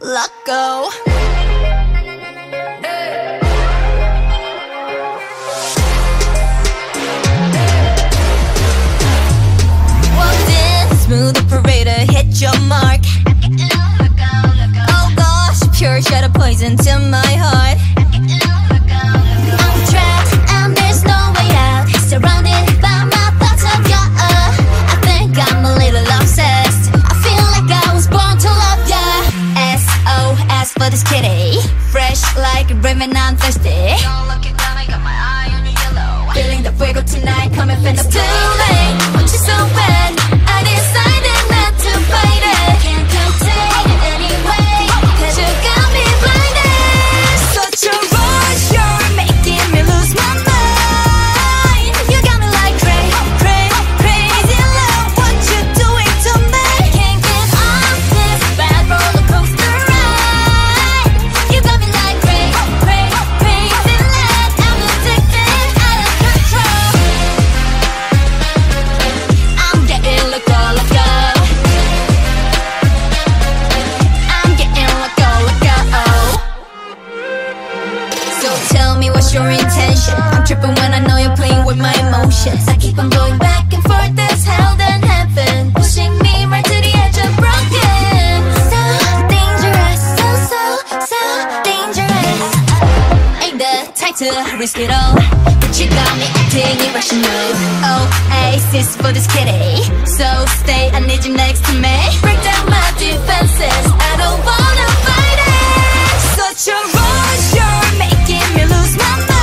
let go. Walked in, smooth operator, hit your mark. Oh gosh, pure shot of poison to my heart. For this kitty, fresh like a rim and I'm thirsty. Don't look it down, I got my eye on the yellow. Feeling the fuego tonight, come and finish. It's too late, I'm just so bad. I decided not to fight it. Can't contain it anyway, cause you got me blinded. Such a rush, you're making me lose my mind. You got me like crazy love. What you doing to me? Can't get off this bad roller coaster. Your intention. I'm tripping when I know you're playing with my emotions. I keep on going back and forth, that's hell and heaven, pushing me right to the edge of broken. So dangerous, so dangerous. Ain't the type to risk it all, but you got me acting irrational. Oasis for this kitty, so stay, I need you next to me. Break down my defenses, I don't wanna fight it. Such a rush, you're making me lose my mind.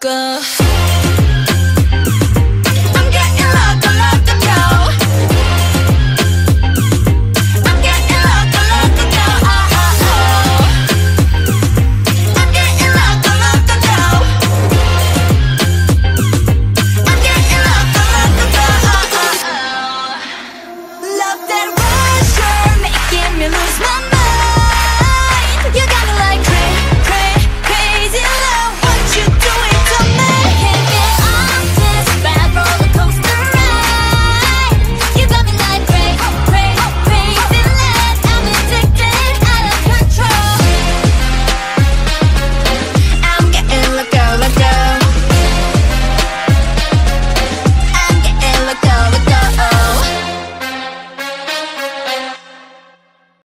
Go.